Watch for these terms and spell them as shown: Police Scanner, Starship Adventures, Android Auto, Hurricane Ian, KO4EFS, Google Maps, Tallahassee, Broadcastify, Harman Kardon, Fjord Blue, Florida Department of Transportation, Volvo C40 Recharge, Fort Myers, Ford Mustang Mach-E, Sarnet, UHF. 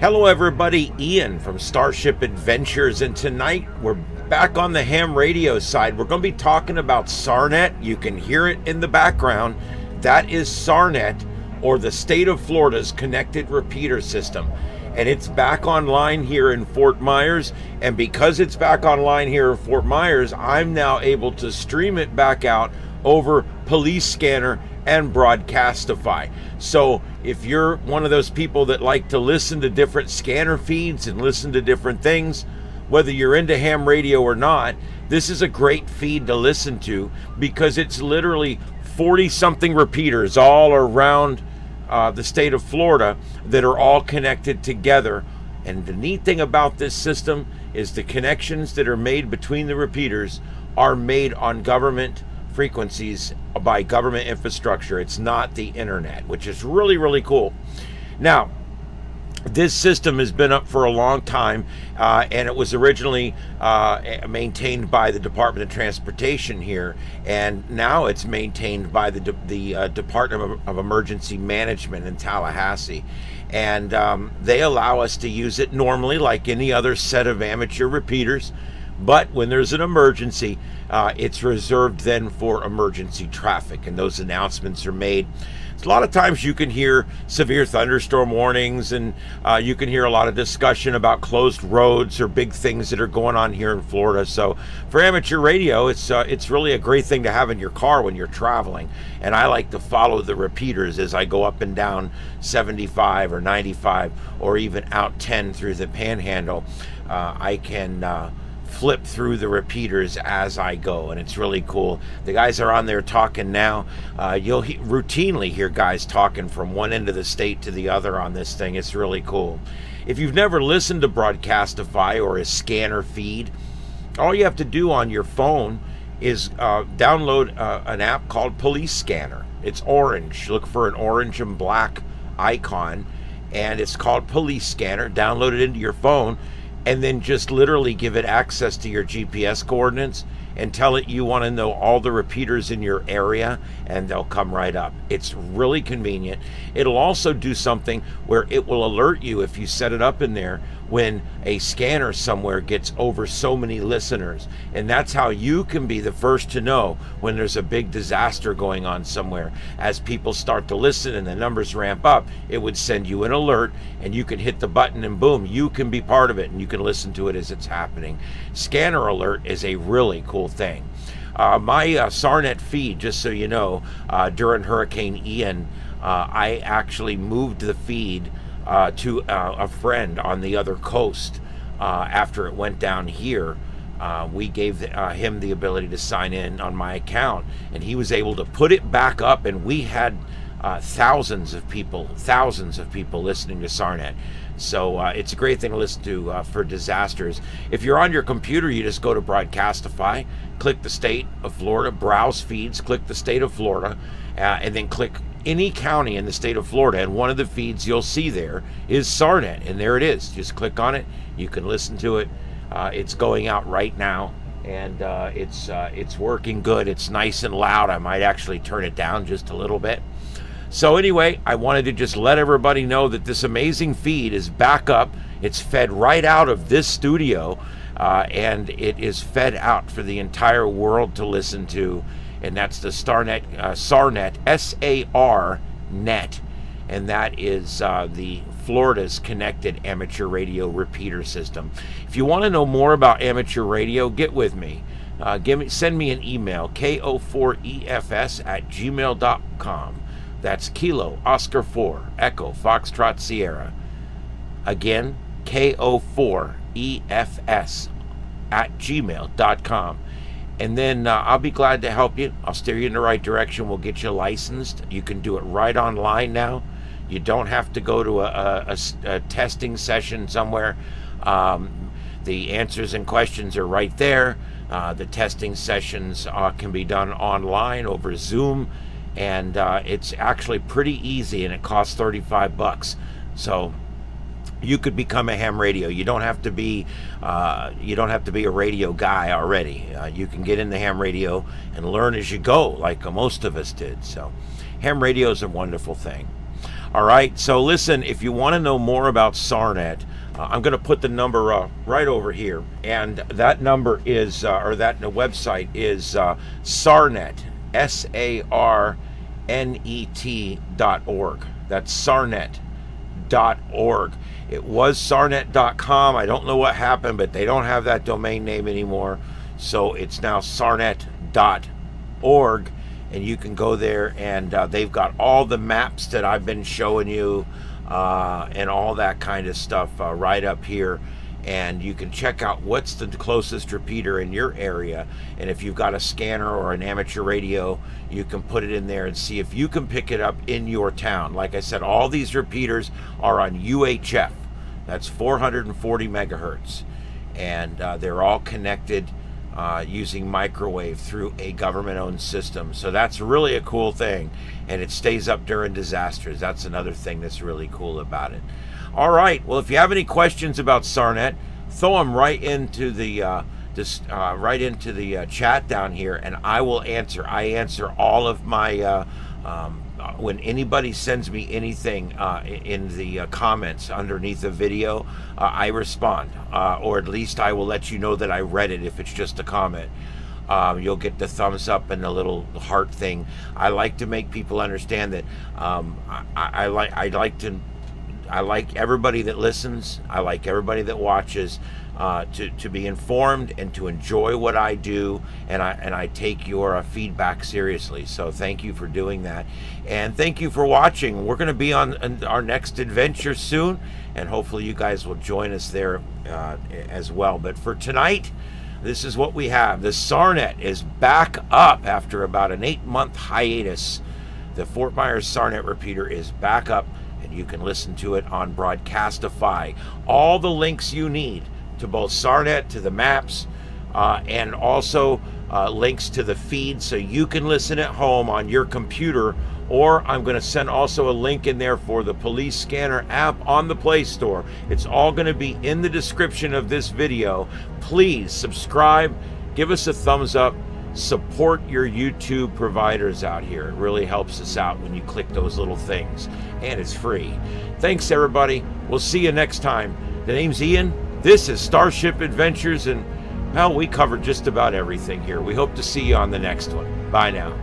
Hello everybody, Ian from Starship Adventures, and tonight we're back on the ham radio side. We're going to be talking about Sarnet. You can hear it in the background. That is Sarnet, or the state of Florida's connected repeater system. And it's back online here in Fort Myers, and because it's back online here in Fort Myers, I'm now able to stream it back out over Police Scanner and Broadcastify. So if you're one of those people that like to listen to different scanner feeds and listen to different things, whether you're into ham radio or not, this is a great feed to listen to because it's literally 40-something repeaters all around the state of Florida that are all connected together. And the neat thing about this system is the connections that are made between the repeaters are made on government frequencies by government infrastructure. It's not the internet, which is really, really cool. Now, this system has been up for a long time, and it was originally maintained by the Department of Transportation here, and now it's maintained by the Department of Emergency Management in Tallahassee. And they allow us to use it normally like any other set of amateur repeaters. But when there's an emergency, it's reserved then for emergency traffic, and those announcements are made. So a lot of times you can hear severe thunderstorm warnings, and you can hear a lot of discussion about closed roads or big things that are going on here in Florida. So for amateur radio, it's really a great thing to have in your car when you're traveling. And I like to follow the repeaters as I go up and down 75 or 95 or even out 10 through the Panhandle. I can flip through the repeaters as I go, and it's really cool. The guys are on there talking now. You'll routinely hear guys talking from one end of the state to the other on this thing. It's really cool. If you've never listened to Broadcastify or a scanner feed, all you have to do on your phone is download an app called Police Scanner. It's orange. Look for an orange and black icon, and it's called Police Scanner. Download it into your phone, and then just literally give it access to your GPS coordinates and tell it you want to know all the repeaters in your area, and they'll come right up. It's really convenient. It'll also do something where it will alert you if you set it up in there when a scanner somewhere gets over so many listeners, and that's how you can be the first to know when there's a big disaster going on somewhere. As people start to listen and the numbers ramp up, it would send you an alert, and you can hit the button and boom, you can be part of it and you can listen to it as it's happening. Scanner alert is a really cool thing. My Sarnet feed, just so you know, during Hurricane Ian, I actually moved the feed to a friend on the other coast. After it went down here, we gave him the ability to sign in on my account, and he was able to put it back up, and we had thousands of people listening to Sarnet. So it's a great thing to listen to for disasters. If you're on your computer, you just go to Broadcastify, click the state of Florida, browse feeds, click the state of Florida, and then click any county in the state of Florida, and one of the feeds you'll see there is Sarnet, and there it is. Just click on it, you can listen to it. It's going out right now, and it's working good. It's nice and loud. I might actually turn it down just a little bit. So anyway, I wanted to just let everybody know that this amazing feed is back up. It's fed right out of this studio, and it is fed out for the entire world to listen to. And that's the Sarnet, S-A-R-Net, and that is the Florida's connected amateur radio repeater system. If you want to know more about amateur radio, get with me. Send me an email, ko4efs@gmail.com. That's Kilo Oscar 4 Echo Foxtrot Sierra. Again, ko4efs@gmail.com. And then I'll be glad to help you. I'll steer you in the right direction. We'll get you licensed. You can do it right online now. You don't have to go to a testing session somewhere. The answers and questions are right there. The testing sessions can be done online over Zoom. And it's actually pretty easy, and it costs 35 bucks. So you could become a ham radio. You don't have to be a radio guy already. You can get into ham radio and learn as you go, like most of us did. So ham radio is a wonderful thing. All right, so listen, if you want to know more about Sarnet, I'm going to put the number right over here, and that number is, or that website is Sarnet, sarnet.org. That's sarnet.org. It was sarnet.com. I don't know what happened, but they don't have that domain name anymore, so it's now sarnet.org, and you can go there, and they've got all the maps that I've been showing you and all that kind of stuff right up here. And you can check out what's the closest repeater in your area, and if you've got a scanner or an amateur radio, you can put it in there and see if you can pick it up in your town. Like I said, all these repeaters are on UHF, that's 440 megahertz, and they're all connected using microwave through a government-owned system. So that's really a cool thing, and it stays up during disasters. That's another thing that's really cool about it. All right, well, if you have any questions about Sarnet, throw them right into the chat down here, and I will answer. I answer all of my when anybody sends me anything in the comments underneath the video, I respond, or at least I will let you know that I read it. If it's just a comment, you'll get the thumbs up and the little heart thing. I like to make people understand that I like everybody that listens. I like everybody that watches to be informed and to enjoy what I do, and I take your feedback seriously. So thank you for doing that, and thank you for watching. We're going to be on our next adventure soon, and hopefully you guys will join us there as well. But for tonight, this is what we have. The Sarnet is back up after about an 8-month hiatus. The Fort Myers Sarnet repeater is back up. You can listen to it on Broadcastify. All the links you need to both Sarnet, to the maps, and also links to the feed, so you can listen at home on your computer. Or I'm going to send also a link in there for the Police Scanner app on the Play Store. It's all going to be in the description of this video. Please subscribe, give us a thumbs up, support your YouTube providers out here. It really helps us out when you click those little things, and it's free. Thanks everybody, we'll see you next time. The name's Ian, this is Starship Adventures, and well, we covered just about everything here. We hope to see you on the next one. Bye now.